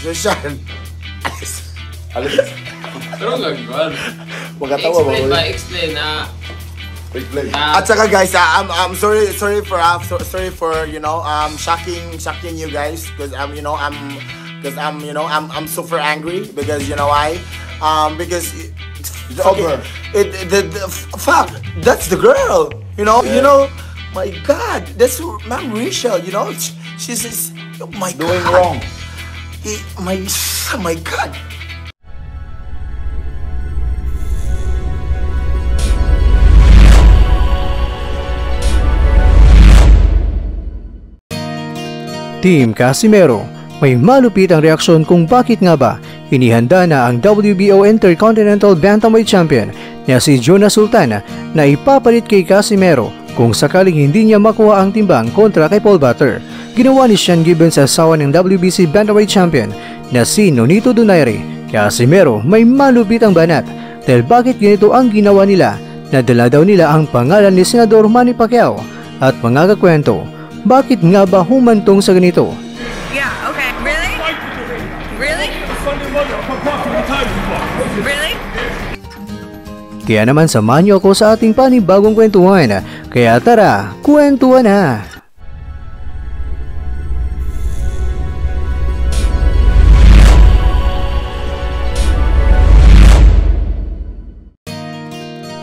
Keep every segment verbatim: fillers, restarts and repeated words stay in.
Sir Sean, alis. Alis. Pero lang yun. Magkatawa ba ulit? Explain ba? Explain na... Uh, At saka guys, uh, I'm I'm sorry sorry for uh, so, sorry for you know um shocking shocking you guys because I'm you know I'm because I'm you know I'm I'm super angry because you know I um because it, the, okay, it, the, the fuck that's the girl you know yeah. you know my God that's Ma'am Rachel you know she, she's just, oh my doing God. wrong it, my oh my God. Team Casimero, may malupit ang reaksyon kung bakit nga ba inihanda na ang W B O Intercontinental Bantamweight Champion na si Jonas Sultan na ipapalit kay Casimero kung sakaling hindi niya makuha ang timbang kontra kay Paul Butler. Ginawa ni Sean Gibbons sa asawa ng W B C Bantamweight Champion na si Nonito Donaire. Casimero may malupit ang banat dahil bakit ganito ang ginawa nila na dala daw nila ang pangalan ni Senador Manny Pacquiao at mga kakwento. Bakit nga ba humantong sa ganito? Yeah, okay. Really? Really? Really? Kaya naman samahan niyo ako sa ating panibagong kwentuhan. Kaya tara, kwentuhan na!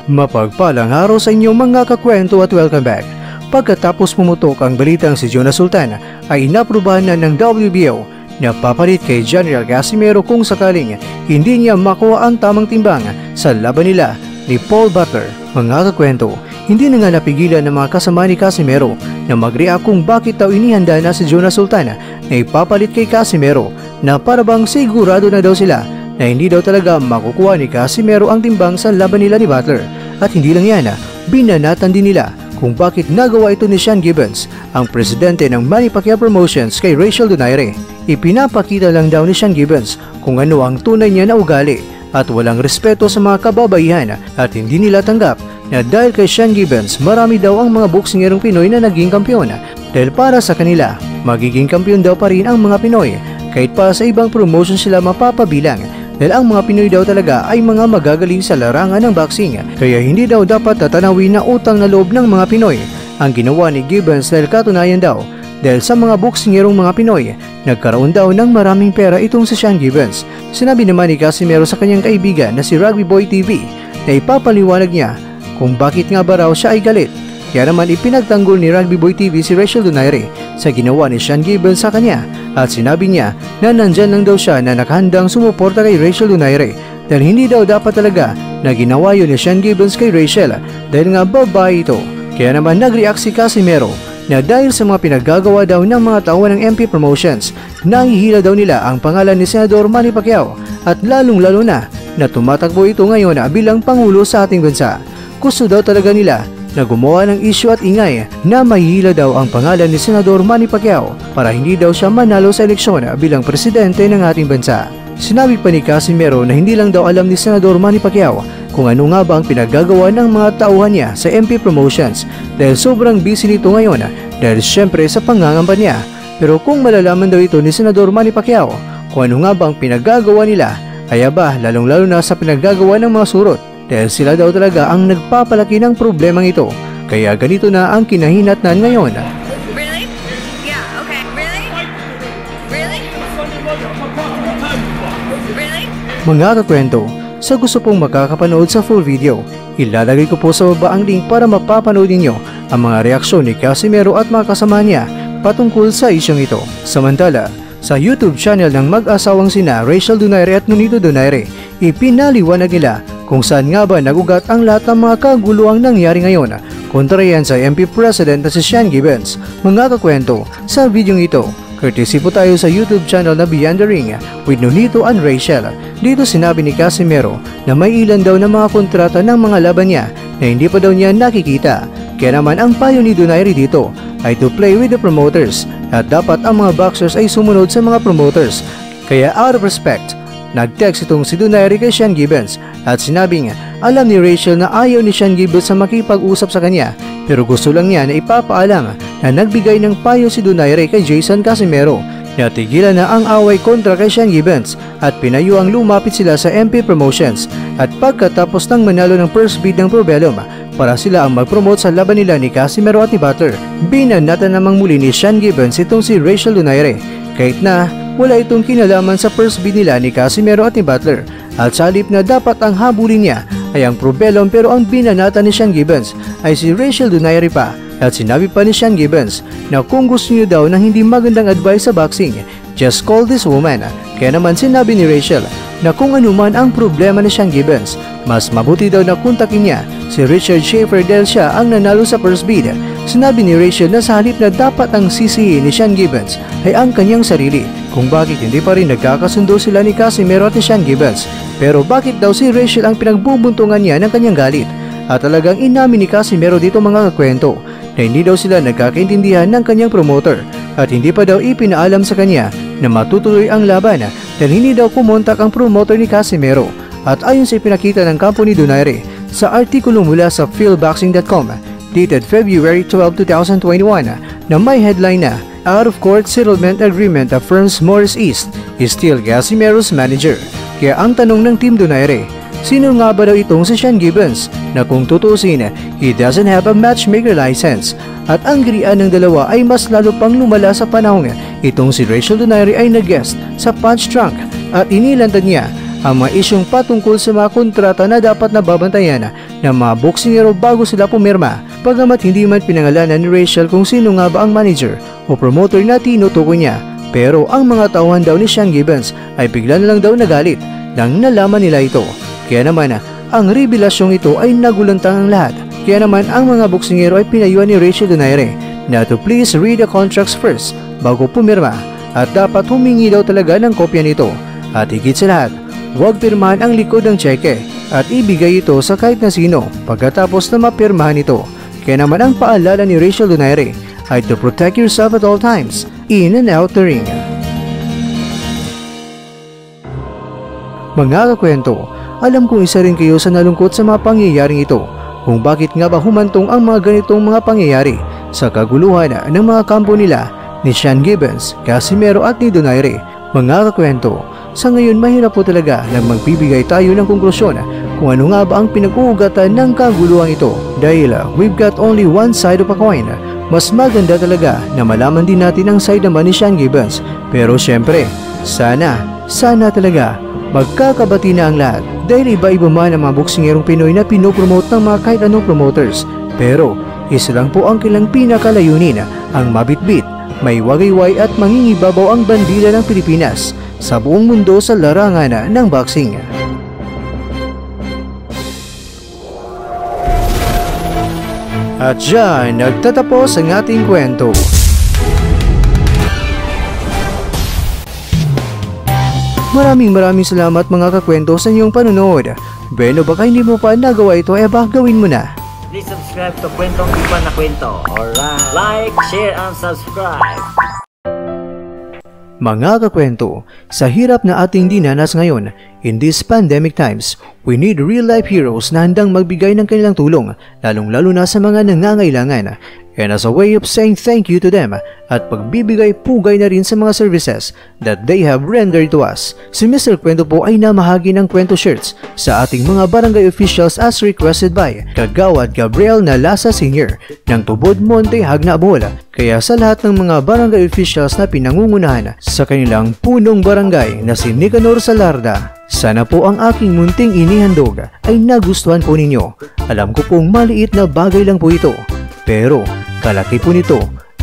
Mapagpalang araw sa inyo mga kakwento at welcome back. Pagkatapos pumutok ang balitang si Jonas Sultan ay inaprubahan na ng W B O na papalit kay General Casimero kung sakaling hindi niya makuha ang tamang timbang sa laban nila ni Paul Butler. Mga kakwento, hindi na nga napigilan ng mga kasama ni Casimero na mag-react kung bakit daw inihanda na si Jonas Sultan na ipapalit kay Casimero na parabang sigurado na daw sila na hindi daw talaga makukuha ni Casimero ang timbang sa laban nila ni Butler. At hindi lang yan, binanatan din nila kung bakit nagawa ito ni Sean Gibbons, ang presidente ng Manny Pacquiao Promotions kay Rachel Donaire. Ipinapakita lang daw ni Sean Gibbons kung ano ang tunay niya na ugali at walang respeto sa mga kababaihan at hindi nila tanggap na dahil kay Sean Gibbons marami daw ang mga boksingerong Pinoy na naging kampiyon dahil para sa kanila magiging kampiyon daw pa rin ang mga Pinoy kahit pa sa ibang promotion sila mapapabilang dahil ang mga Pinoy daw talaga ay mga magagaling sa larangan ng boxing kaya hindi daw dapat tatanawin na utang na loob ng mga Pinoy ang ginawa ni Gibbons dahil katunayan daw dahil sa mga boksingerong mga Pinoy nagkaroon daw ng maraming pera itong si Sean Gibbons. Sinabi naman ni Casimero sa kanyang kaibigan na si Rugby Boy T V na ipapaliwanag niya kung bakit nga ba raw siya ay galit. Kaya naman ipinagtanggol ni Rugby Boy T V si Rachel Donaire sa ginawa ni Sean Gibbons sa kanya at sinabi niya na nandyan lang daw siya na nakahandang sumuporta kay Rachel Donaire dahil hindi daw dapat talaga na ginawa yun ni Sean Gibbons kay Rachel dahil nga babae ito. Kaya naman nag-react si Casimero na dahil sa mga pinaggagawa daw ng mga tao ng M P Promotions, nahihila daw nila ang pangalan ni Senador Manny Pacquiao at lalong-lalo na na tumatakbo ito ngayon bilang Pangulo sa ating bansa. Gusto daw talaga nila na gumawa ng isyu at ingay na mahihila daw ang pangalan ni Senador Manny Pacquiao para hindi daw siya manalo sa eleksyon bilang presidente ng ating bansa. Sinabi pa ni Casimero na hindi lang daw alam ni Senador Manny Pacquiao kung ano nga ba ang pinaggagawa ng mga tauhan niya sa M P Promotions dahil sobrang busy nito ngayon dahil syempre sa pangangamba niya. Pero kung malalaman daw ito ni Senador Manny Pacquiao kung ano nga ba ang pinaggagawa nila, kaya ba lalong lalo na sa pinaggagawa ng mga surot. Dahil sila daw talaga ang nagpapalaki ng problemang ito. Kaya ganito na ang kinahinatnan ngayon. Really? Yeah, okay. Really? Really? Really? Mga kakwento, sa gusto pong makakapanood sa full video, ilalagay ko po sa baba ang link para mapapanood ninyo ang mga reaksyon ni Casimero at mga kasama niya patungkol sa isyong ito. Samantala, sa YouTube channel ng mag-asawang sina Rachel Donaire at Nonito Donaire, ipinaliwanag nila kung saan nga ba nagugat ang lahat ng mga kaguluhang nangyari ngayon kontra yan sa M P President na si Sean Gibbons. Mga kakwento, sa video ito, courtesy po tayo sa YouTube channel na Beyond the Ring with Nonito and Rachel. Dito sinabi ni Casimero na may ilan daw ng mga kontrata ng mga laban niya na hindi pa daw niya nakikita. Kaya naman ang payo ni Donaire dito ay to play with the promoters at dapat ang mga boxers ay sumunod sa mga promoters. Kaya out of respect, nag-text itong si Donaire kay Sean Gibbons at sinabing alam ni Rachel na ayaw ni Sean Gibbons sa makipag-usap sa kanya pero gusto lang niya na ipapaalam na nagbigay ng payo si Donaire kay Jason Casimero Natigilan na ang away kontra kay Sean Gibbons at pinayo ang lumapit sila sa M P Promotions at pagkatapos ng manalo ng first bid ng Probellum para sila ang mag-promote sa laban nila ni Casimero at ni Butler. Binanatan namang muli ni Sean Gibbons itong si Rachel Donaire kahit na wala itong kinalaman sa first bid nila ni Casimero at ni Butler at sa halip na dapat ang habulin niya ay ang Probellum, pero ang binanatan ni Sean Gibbons ay si Rachel Donaire pa. At sinabi pa ni Sean Gibbons na kung gusto niyo daw ng hindi magandang advice sa boxing, just call this woman. Kaya naman sinabi ni Rachel na kung anuman ang problema ni Sean Gibbons, mas mabuti daw na kontakin niya si Richard Schaefer dahil siya ang nanalo sa first bid. Sinabi ni Rachel na sa halip na dapat ang sisihin ni Sean Gibbons ay ang kanyang sarili kung bakit hindi pa rin nagkakasundo sila ni Casimero at ni Sean Gibbons. Pero bakit daw si Rachel ang pinagbubuntungan niya ng kanyang galit? At talagang inamin ni Casimero dito mga kakwento na hindi daw sila nagkakaintindihan ng kanyang promoter at hindi pa daw ipinaalam sa kanya na matutuloy ang laban dahil hindi daw kumontak ang promoter ni Casimero. At ayon sa ipinakita ng kampo ni Donaire sa artikulo mula sa fieldboxing dot com dated February twelve, two thousand twenty-one na may headline na Out of Court Settlement Agreement affirms Morris East is still Casimero's manager. Kaya ang tanong ng team Donaire, sino nga ba daw itong si Sean Gibbons na kung tutusin, he doesn't have a matchmaker license? At ang girian ng dalawa ay mas lalo pang lumala sa panahon itong si Rachel Donaire ay nag-guest sa Punch Trunk at inilantad niya ang mga isyong patungkol sa mga kontrata na dapat nababantayan ng mga boksingero bago sila pumirma, pagamat hindi man pinangalanan ni Rachel kung sino nga ba ang manager o promoter na tinutukoy niya. Pero ang mga tauhan daw ni Sean Gibbons ay bigla na lang daw nagalit nang nalaman nila ito. Kaya naman, ang revelasyong ito ay nagulantang ang lahat. Kaya naman, ang mga boksingero ay pinayuan ni Rachel Donaire na to please read the contracts first bago pumirma at dapat humingi daw talaga ng kopya nito. At higit sa lahat, huwag pirmahan ang likod ng cheque at ibigay ito sa kahit na sino pagkatapos na mapirmahan ito. Kaya naman, ang paalala ni Rachel Donaire ay to protect yourself at all times, in and out the ring. Mga kakwento, alam kong isa rin kayo sa nalungkot sa mga pangyayaring ito kung bakit nga ba humantong ang mga ganitong mga pangyayari sa kaguluhan ng mga kampo nila ni Sean Gibbons, Casimero at ni Donaire. Mga kakwento, sa ngayon mahirap po talaga nang magbibigay tayo ng konklusyon kung ano nga ba ang pinag-uugatan ng kaguluhan ito dahil we've got only one side of a coin. Mas maganda talaga na malaman din natin ang side naman ni Sean Gibbons, pero syempre sana, sana talaga magkakabati na ang lahat dahil iba-iba man ang mga boksingerong Pinoy na pinopromote ng mga kahit anong promoters. Pero isa lang po ang kilang pinakalayunin, ang mabitbit, may wagayway at mangingibabaw ang bandila ng Pilipinas sa buong mundo sa larangan ng boxing. At dyan, nagtatapos ang ating kwento. Maraming maraming salamat mga kakwento sa inyong panunood. Bueno, baka hindi mo pa nagawa ito, eh baka gawin mo na. Please subscribe to Kwentong 'di pa na Kwento. Alright, like, share, and subscribe. Mga kakwento, sa hirap na ating dinanas ngayon, in these pandemic times, we need real-life heroes na handang magbigay ng kanilang tulong, lalong-lalo na sa mga nangangailangan. And as a way of saying thank you to them at pagbibigay-pugay na rin sa mga services that they have rendered to us, si Mister Quendo po ay namahagi ng Quendo shirts sa ating mga barangay officials as requested by Kagawad Gabriel Nalasa Senior ng Tubod, Monte Hagnabul. Kaya sa lahat ng mga barangay officials na pinangungunahan sa kanilang punong barangay na si Nicanor Salarda, sana po ang aking munting inihandog ay nagustuhan po ninyo. Alam ko pong maliit na bagay lang po ito, pero kalaki po nito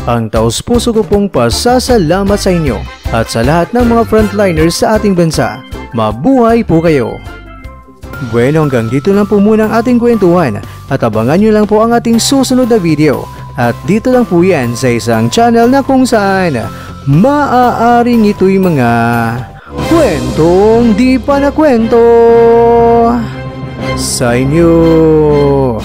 ang taos puso ko pong pasasalamat sa inyo at sa lahat ng mga frontliners sa ating bansa. Mabuhay po kayo! Bueno, hanggang dito lang po muna ang ating kwentuhan at abangan nyo lang po ang ating susunod na video. At dito lang po yan sa isang channel na kung saan maaaring ito'y mga Kwentong 'di pa na Kwento sa inyo.